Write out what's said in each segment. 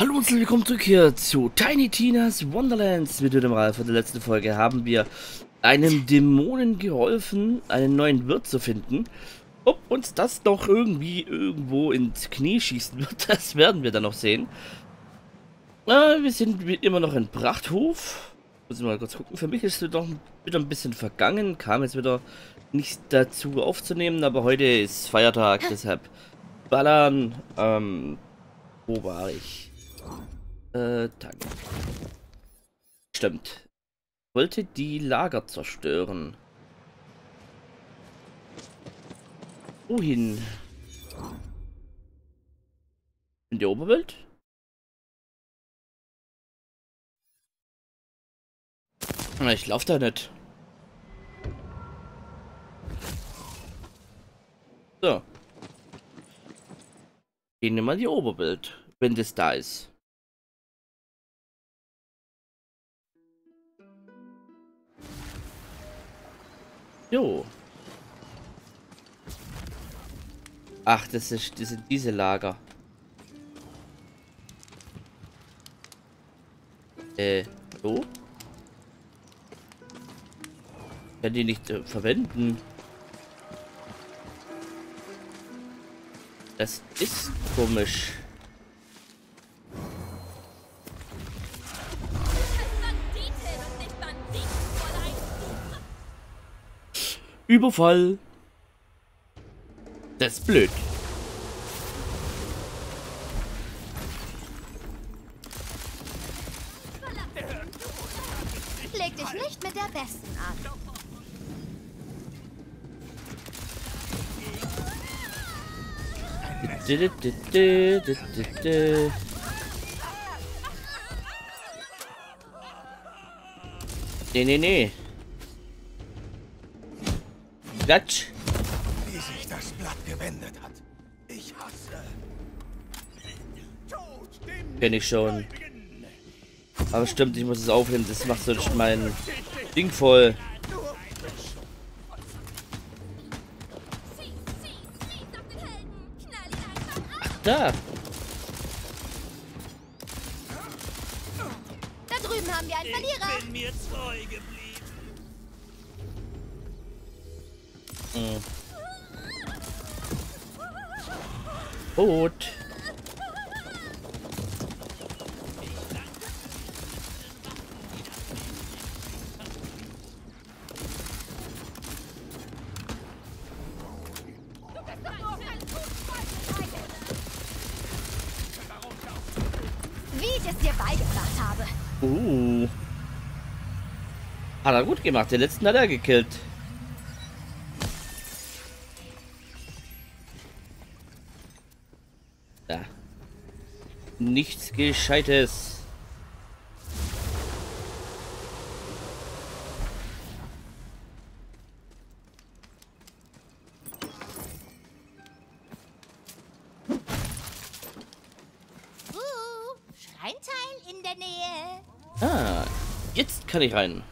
Hallo und willkommen zurück hier zu Tiny Tina's Wonderlands. Mit dem Ralf von der letzten Folge haben wir einem Dämonen geholfen, einen neuen Wirt zu finden. Ob uns das noch irgendwie irgendwo ins Knie schießen wird, das werden wir dann noch sehen. Wir sind immer noch in Prachthof. Muss ich mal kurz gucken. Für mich ist es doch wieder ein bisschen vergangen. Kam jetzt wieder nichts dazu aufzunehmen, aber heute ist Feiertag, deshalb ballern. Wo war ich? Danke. Stimmt. Ich wollte die Lager zerstören. Wohin? In die Oberwelt? Na, ich lauf da nicht. So. Gehen wir mal in die Oberwelt, wenn das da ist. Jo. Ach, das sind diese Lager. So? Ich kann die nicht verwenden. Das ist komisch. Überfall. Das ist blöd. Leg dich nicht mit der Besten an. Nee, nee, nee. Klatsch. Wie sich das Blatt gewendet hat. Ich hasse. Kenn ich schon. Aber stimmt, ich muss es aufheben. Das macht so nicht mein Ding voll. Ach, da. Da drüben haben wir einen Verlierer. Ich bin mir treu geblieben. Gut. Wie ich es dir beigebracht habe. Hat er gut gemacht, den letzten hat er gekillt. Nichts Gescheites. Schreinteil in der Nähe. Ah, jetzt kann ich rein.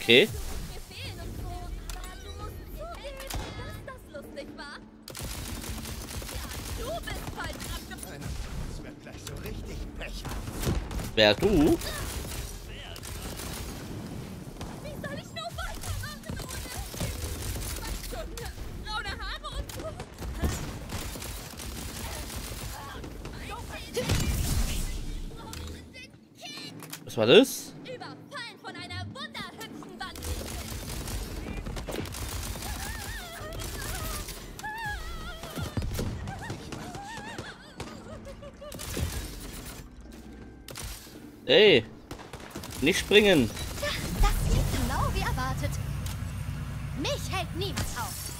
Okay. Wer du? Was war das? Ey, nicht springen. Das liegt genau wie erwartet. Mich hält niemand auf.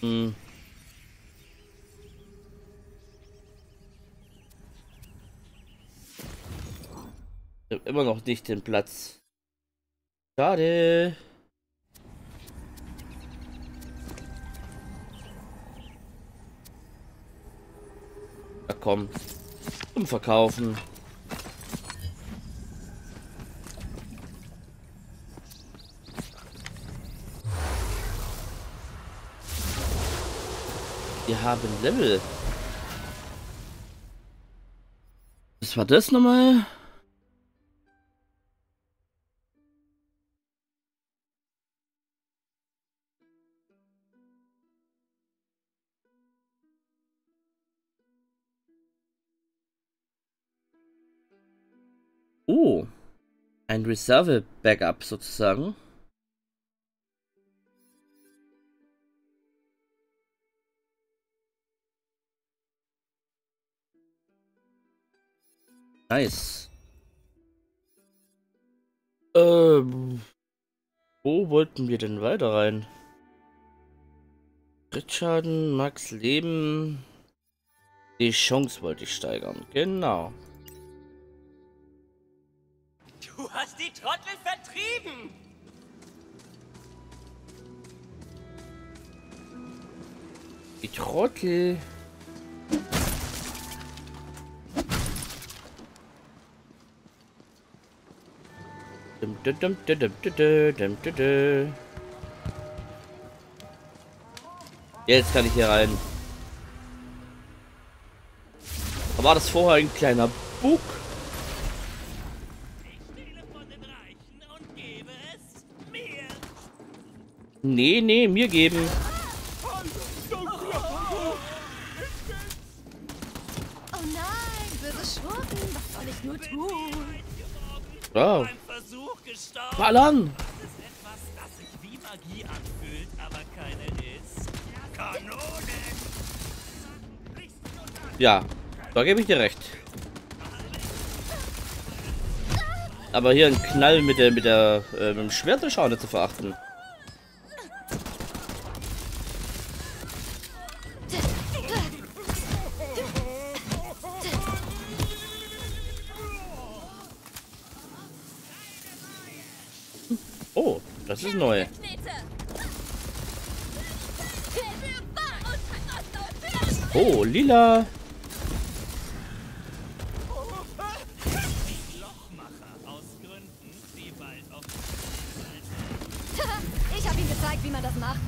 Hm. Ich habe immer noch nicht den Platz. Schade. Na komm. Zum Verkaufen. Wir haben Level. Was war das nochmal? Oh, ein Reserve-Backup sozusagen. Nice. Wo wollten wir denn weiter rein? Kritschaden, Max Leben. Die Chance wollte ich steigern. Genau. Du hast die Trottel vertrieben! Die Trottel. Jetzt kann ich hier rein. Da war das vorher ein kleiner Bug. Nee, nee, mir geben. Oh nein, böse Schurken, was soll ich nur tun? Wow. Ballern! Das ist etwas, das sich wie Magie anfühlt, aber keine ist. Kanonen! Ja, da gebe ich dir recht. Aber hier ein Knall mit dem Schwert ist auch nicht zu verachten. Das ist neu. Oh, lila. Ich habe ihm gezeigt, wie man das macht.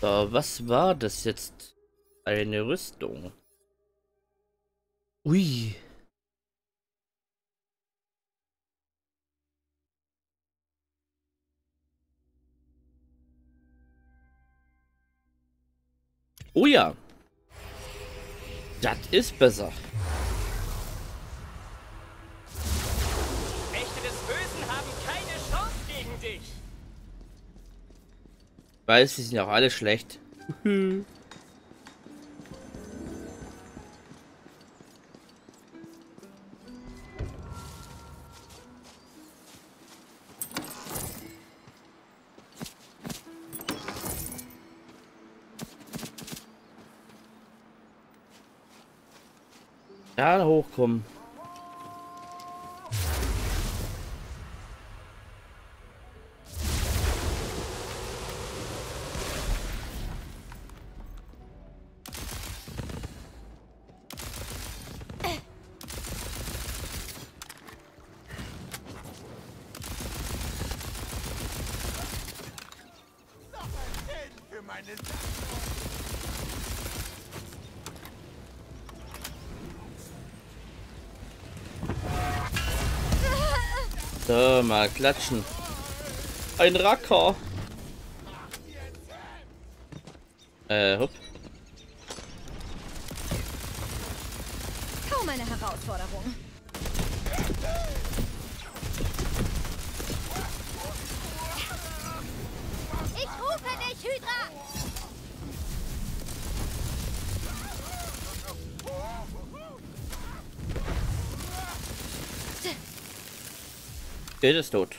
So, was war das jetzt? Eine Rüstung. Ui. Oh ja. Das ist besser. Mächte des Bösen haben keine Chance gegen dich. Ich weiß, die sind ja auch alle schlecht. Ja, hochkommen. So, mal klatschen. Ein Racker. Hopp. Kaum eine Herausforderung. Ich rufe dich, Hydra. Geht es tot.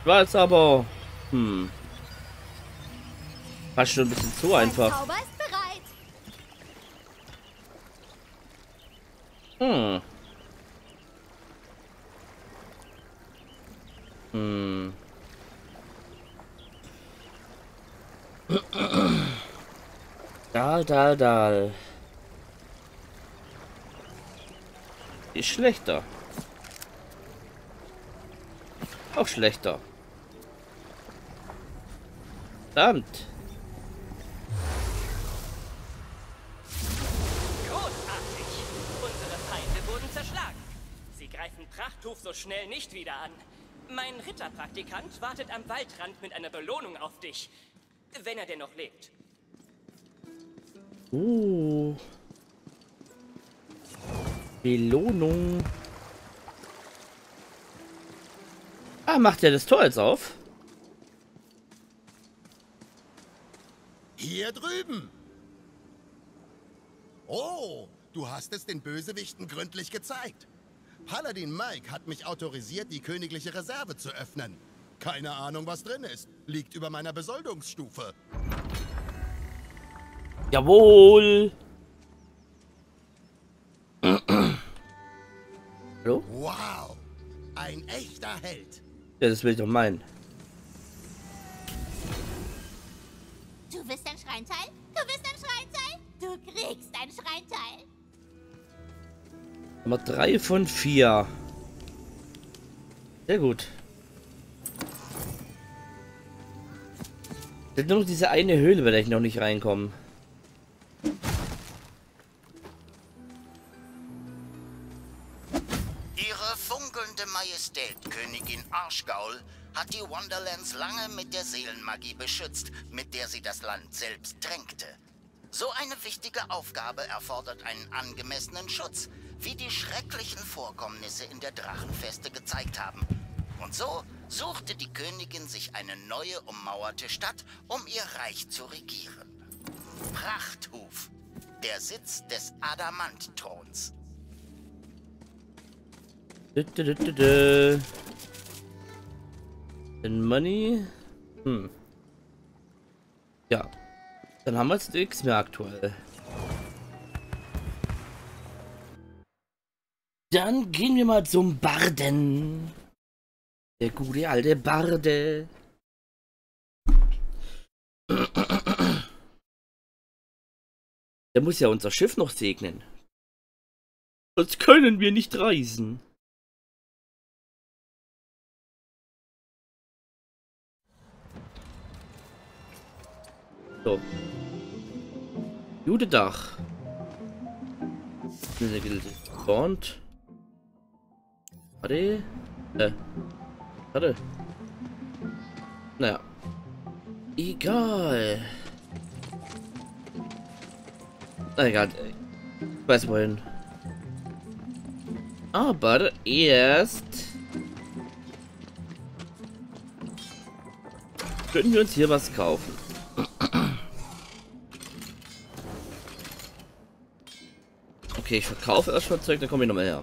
Ich weiß aber War schon ein bisschen zu einfach. Dal. Ist schlechter. Auch schlechter. Verdammt. Großartig. Unsere Feinde wurden zerschlagen. Sie greifen Prachthof so schnell nicht wieder an. Mein Ritterpraktikant wartet am Waldrand mit einer Belohnung auf dich. Wenn er denn noch lebt. Belohnung. Ah, macht ja das Tor jetzt auf. Hier drüben. Oh, du hast es den Bösewichten gründlich gezeigt. Paladin Mike hat mich autorisiert, die königliche Reserve zu öffnen. Keine Ahnung, was drin ist. Liegt über meiner Besoldungsstufe. Jawohl. Hallo? Wow, ein echter Held. Ja, das will ich doch meinen. Du willst ein Schreinteil? Du willst ein Schreinteil? Du kriegst ein Schreinteil. Nummer 3 von 4. Sehr gut. Das ist nur noch diese eine Höhle, bei der ich noch nicht reinkomme. Ihre funkelnde Majestät, Königin Arschgaul, hat die Wonderlands lange mit der Seelenmagie beschützt, mit der sie das Land selbst tränkte. So eine wichtige Aufgabe erfordert einen angemessenen Schutz, wie die schrecklichen Vorkommnisse in der Drachenfeste gezeigt haben. Und so suchte die Königin sich eine neue ummauerte Stadt, um ihr Reich zu regieren. Prachthof, der Sitz des Adamant-Throns. Money. Ja. Dann haben wir jetzt nichts mehr aktuell. Dann gehen wir mal zum Barden. Der gute alte Barde. Der muss ja unser Schiff noch segnen. Sonst können wir nicht reisen. So. Gute Dach. Und. Warte. Warte. Naja. Egal. Na egal. Ich weiß wohin. Aber erst können wir uns hier was kaufen. Okay, ich verkaufe erstmal Zeug, dann komme ich nochmal her.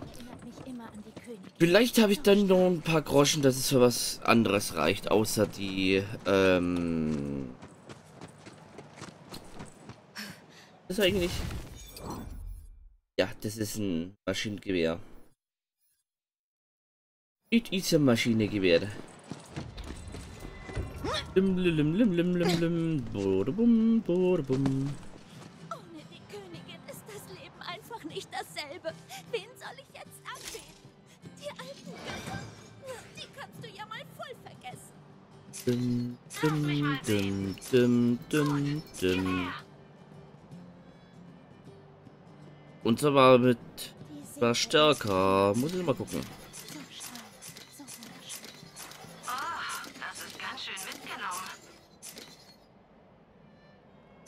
Vielleicht habe ich dann noch ein paar Groschen, dass es für was anderes reicht, außer die, das ist eigentlich... Ja, das ist ein Maschinengewehr. Es ist ein Maschinengewehr. Lim, lim, lim, lim, lim, lim. Bodabum, bodabum. Nicht dasselbe. Wen soll ich jetzt anbeten? Die alten Götter. Die kannst du ja mal voll vergessen. Dum, dum, dum, dum, dum, dum. Unser war mit war stärker. Muss ich mal gucken. Oh, das ist ganz schön mitgenommen.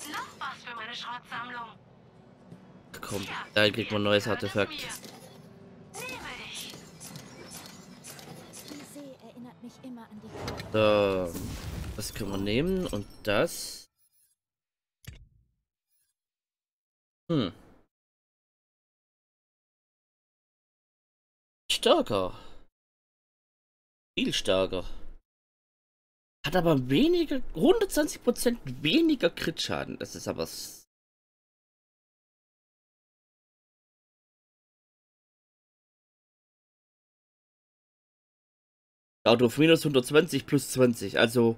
Noch was für meine Schrottsammlung. Kommt, da kriegt man ein neues Artefakt. So, das können wir nehmen und das. Stärker. Viel stärker. Hat aber weniger, 120% weniger Crit-Schaden. Das ist aber... Laut auf minus 120 plus 20, also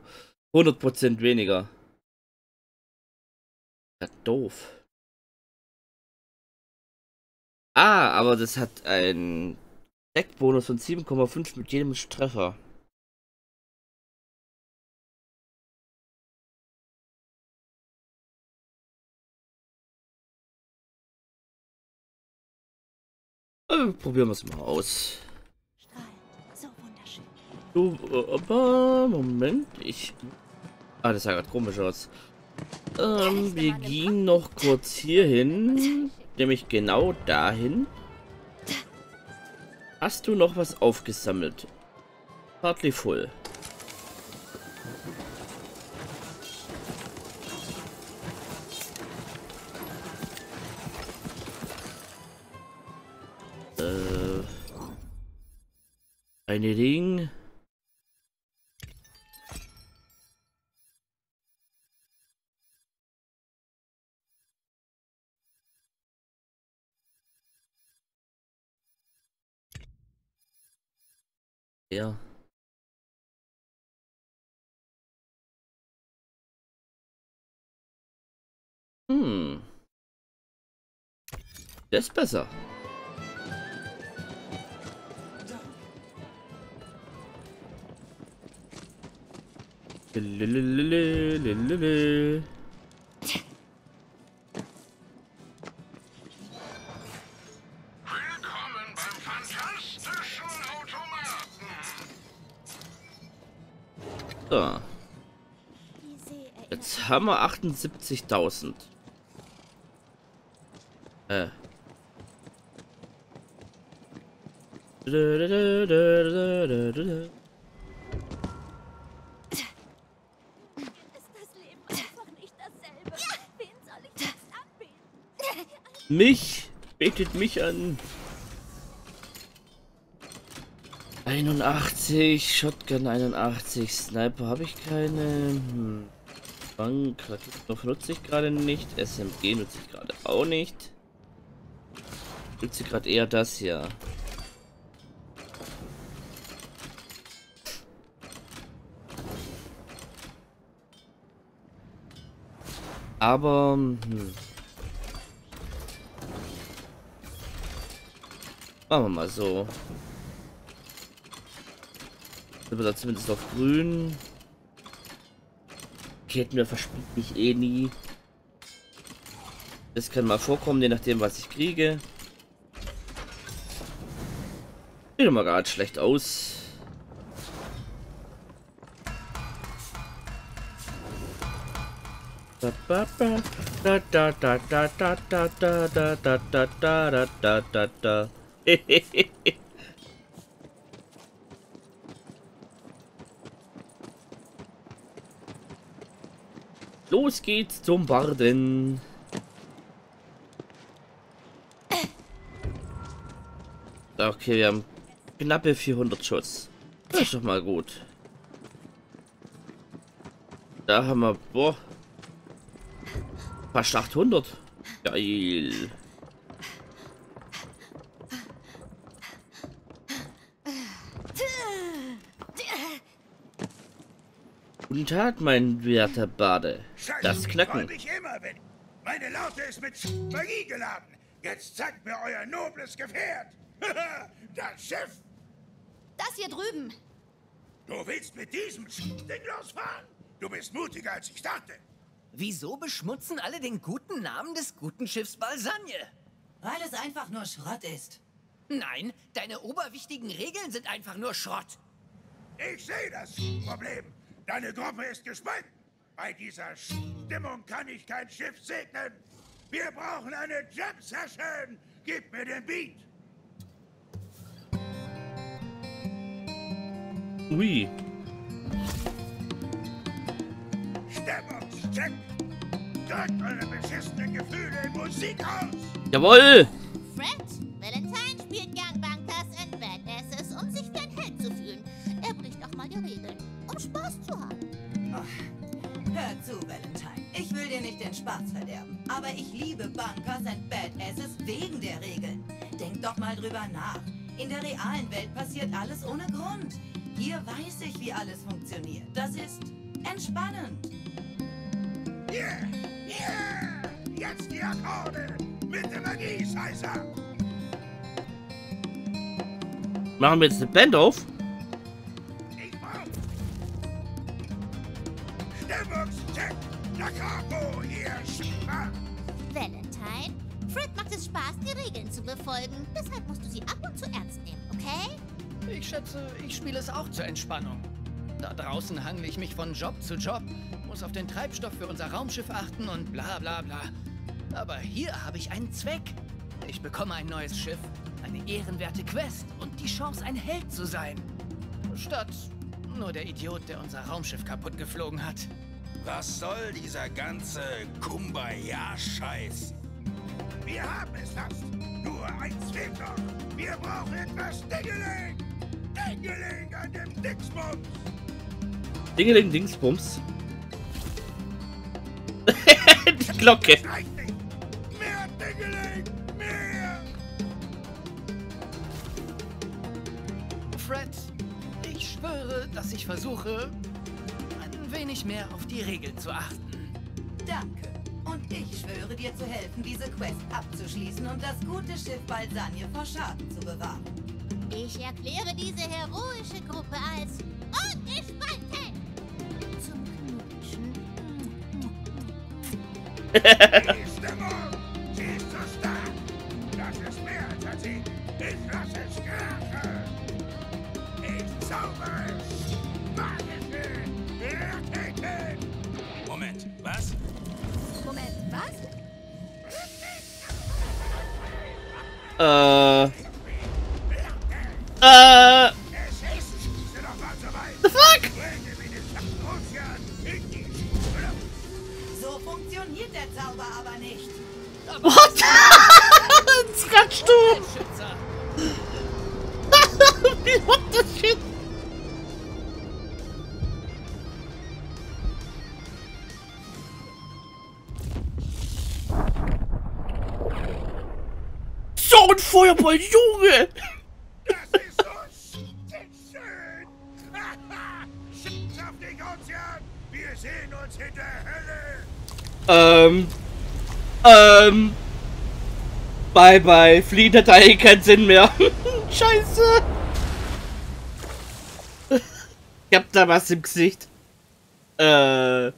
100% weniger. Ja, doof. Ah, aber das hat einen Deckbonus von 7,5 mit jedem Treffer. Probieren wir es mal aus. Du, aber Moment, ich... Ah, das sah gerade komisch aus. Wir gehen noch kurz hier hin. Nämlich genau dahin. Hast du noch was aufgesammelt? Partly full. Eine Ring. Ja. Das ist besser. So. Jetzt haben wir 78.000. Mich betet mich an. 81 Shotgun, 81 Sniper habe ich keine. Bankkraketstoff nutze ich gerade nicht. SMG nutze ich gerade auch nicht. Nutze ich gerade eher das hier. Aber machen wir mal so. Sind wir da zumindest auf grün. Raketenwerfer verspielt mich eh nie. Das kann mal vorkommen, je nachdem was ich kriege. Sieht immer gerade schlecht aus. Los geht's zum Barden. Okay, wir haben knappe 400 Schuss. Das ist doch mal gut. Da haben wir, boah, fast 800. Geil. Guten Tag, mein werter Bade. Das Knacken. Ich immer, wenn meine Laute ist mit Magie geladen. Jetzt zeigt mir euer nobles Gefährt. Das Schiff. Das hier drüben. Du willst mit diesem Ding losfahren? Du bist mutiger, als ich dachte. Wieso beschmutzen alle den guten Namen des guten Schiffs Balsagne? Weil es einfach nur Schrott ist. Nein, deine oberwichtigen Regeln sind einfach nur Schrott. Ich sehe das Problem. Deine Gruppe ist gespalten. Bei dieser Stimmung kann ich kein Schiff segnen. Wir brauchen eine Jam-Session. Gib mir den Beat. Ui. Stimmungscheck. Drückt eure beschissenen Gefühle in Musik aus. Jawohl. Fred, Valentine spielt gern Bunkers and Badasses, um sich für ein Held zu fühlen. Er bricht auch mal die Regeln, um Spaß zu haben. nicht den Spaß verderben. Aber ich liebe Bunkers and Badasses wegen der Regeln. Denk doch mal drüber nach. In der realen Welt passiert alles ohne Grund. Hier weiß ich, wie alles funktioniert. Das ist entspannend. Yeah! Yeah! Jetzt die Akkorde! Mit der Magie, Scheiße! Machen wir jetzt eine Band auf? Stimmungscheck! Nakabo hier! Valentine, Fred macht es Spaß, die Regeln zu befolgen. Deshalb musst du sie ab und zu ernst nehmen, okay? Ich schätze, ich spiele es auch zur Entspannung. Da draußen hangle ich mich von Job zu Job, muss auf den Treibstoff für unser Raumschiff achten und bla bla bla. Aber hier habe ich einen Zweck. Ich bekomme ein neues Schiff, eine ehrenwerte Quest und die Chance, ein Held zu sein. Statt nur der Idiot, der unser Raumschiff kaputt geflogen hat. Was soll dieser ganze Kumbaya-Scheiß? Wir haben es fast. Nur ein Zwicker. Wir brauchen etwas Dingeling. Dingeling an dem Dingsbums. Dingeling Dingsbums. Die Glocke. Mehr Dingeling, mehr. Fred, ich schwöre, dass ich versuche, ein wenig mehr auf die Regeln zu achten. Danke. Und ich schwöre dir zu helfen, diese Quest abzuschließen und das gute Schiff Balsagne vor Schaden zu bewahren. Ich erkläre diese heroische Gruppe als ungespannte zum Knutschen. Die Stimmung, sie ist so stark. Das ist mehr als ein Sieg. Ich lasse es krachen. Ich zaubere es. Mach es hin. Moment, was? Moment, was? The fuck? So funktioniert der Zauber aber nicht. What? Jetzt kannst du. What the shit? So ein Feuerball, Junge! Das ist so schön! Schieß auf den Ozean! Wir sehen uns in der Hölle! Bye bye, Fliehen hat eigentlich keinen Sinn mehr. Scheiße! Ich hab da was im Gesicht. Der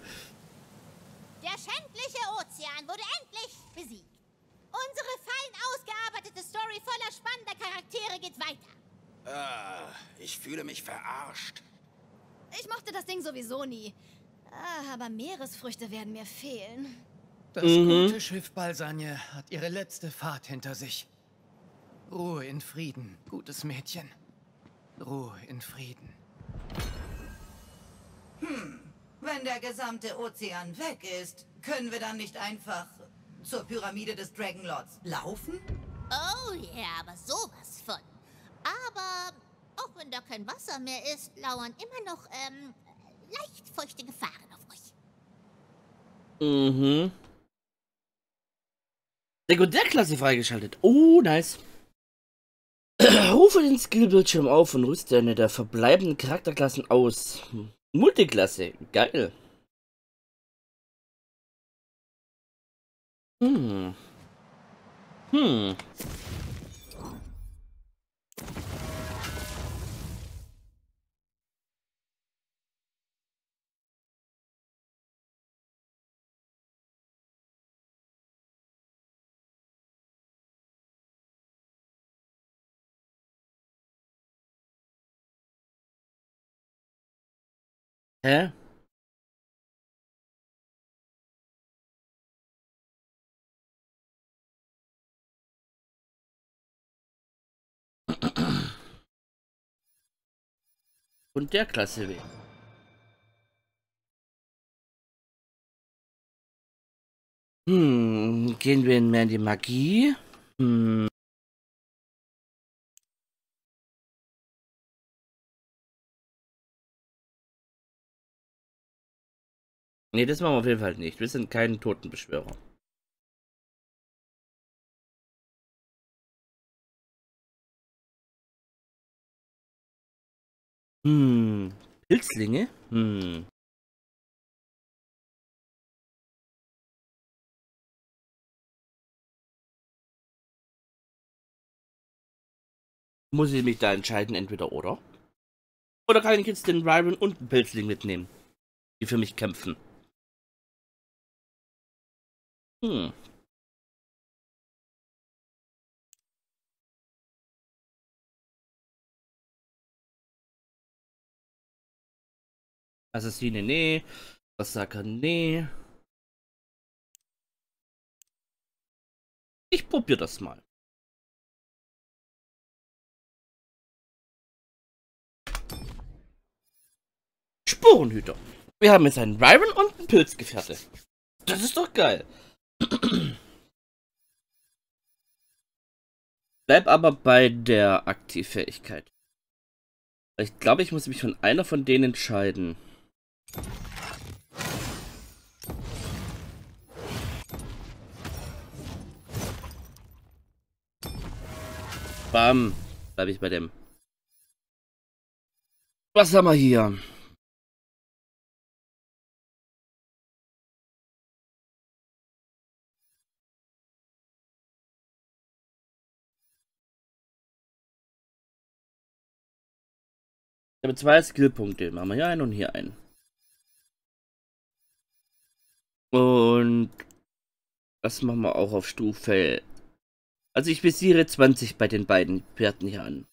schändliche Ozean wurde endlich besiegt. Unsere fein ausgearbeitete Story voller spannender Charaktere geht weiter. Ich fühle mich verarscht. Ich mochte das Ding sowieso nie. Aber Meeresfrüchte werden mir fehlen. Das gute Schiff Balsagne hat ihre letzte Fahrt hinter sich. Ruhe in Frieden, gutes Mädchen. Ruhe in Frieden. Wenn der gesamte Ozean weg ist, können wir dann nicht einfach zur Pyramide des Dragonlords laufen? Oh ja, aber sowas von. Aber auch wenn da kein Wasser mehr ist, lauern immer noch leicht feuchte Gefahren auf euch. Sekundärklasse freigeschaltet. Oh, nice. Rufe den Skillbildschirm auf und rüste eine der verbleibenden Charakterklassen aus. Multiklasse. Geil. Hä? Und der Klasse wählen. Gehen wir mehr in die Magie? Ne, das machen wir auf jeden Fall nicht. Wir sind kein Totenbeschwörer. Pilzlinge? Muss ich mich da entscheiden, entweder oder? Oder kann ich jetzt den Ryron und den Pilzling mitnehmen, die für mich kämpfen? Assassine, nee. Berserker, nee. Ich probiere das mal. Spurenhüter. Wir haben jetzt einen Ryron und einen Pilzgefährte. Das ist doch geil. Bleib aber bei der Aktivfähigkeit. Ich glaube, ich muss mich von einer von denen entscheiden. Bam. Bleibe ich bei dem. Was haben wir hier? Ich habe 2 Skillpunkte. Machen wir hier einen und hier einen. Und das machen wir auch auf Stufe. Also ich visiere 20 bei den beiden Pferden hier an.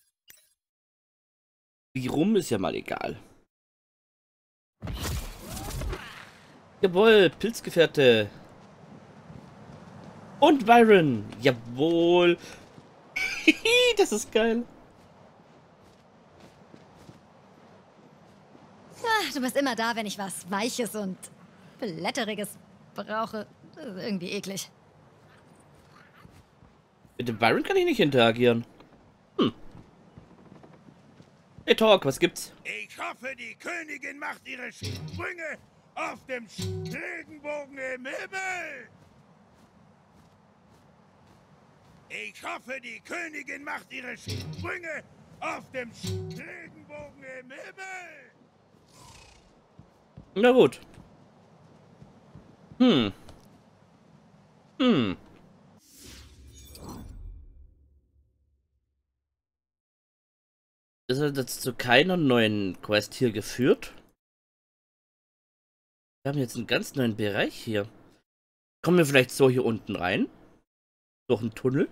Wie rum ist ja mal egal. Jawohl, Pilzgefährte. Und Byron. Jawohl. Das ist geil. Du bist immer da, wenn ich was Weiches und Blätteriges brauche. Das ist irgendwie eklig. Mit dem Byron kann ich nicht interagieren. Hey Talk, was gibt's? Ich hoffe, die Königin macht ihre Sprünge auf dem Regenbogen im Himmel. Ich hoffe, die Königin macht ihre Sprünge auf dem Regenbogen im Himmel. Na gut. Das hat jetzt zu keiner neuen Quest hier geführt. Wir haben jetzt einen ganz neuen Bereich hier. Kommen wir vielleicht so hier unten rein? Durch einen Tunnel?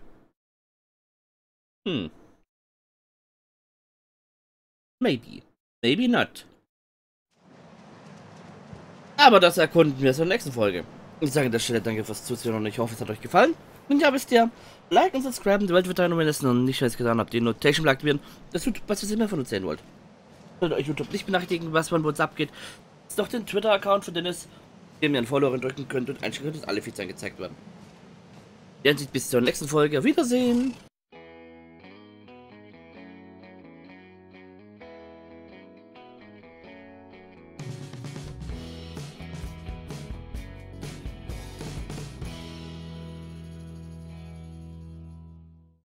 Maybe. Maybe not. Aber das erkunden wir in der nächsten Folge. Ich sage an der Stelle danke fürs Zusehen und ich hoffe, es hat euch gefallen. Wenn ja, wisst ihr, like und subscribe, die Welt wird teilen, wenn ihr es noch nicht alles getan habt, die Notation aktivieren, das YouTube, was ihr mehr von uns sehen wollt. Solltet euch YouTube nicht benachrichtigen, was von uns abgeht, ist doch den Twitter-Account von Dennis, den ihr einen Follower drücken könnt und einstellen könnt, dass alle Feeds angezeigt werden. Dann sieht bis zur nächsten Folge. Auf Wiedersehen!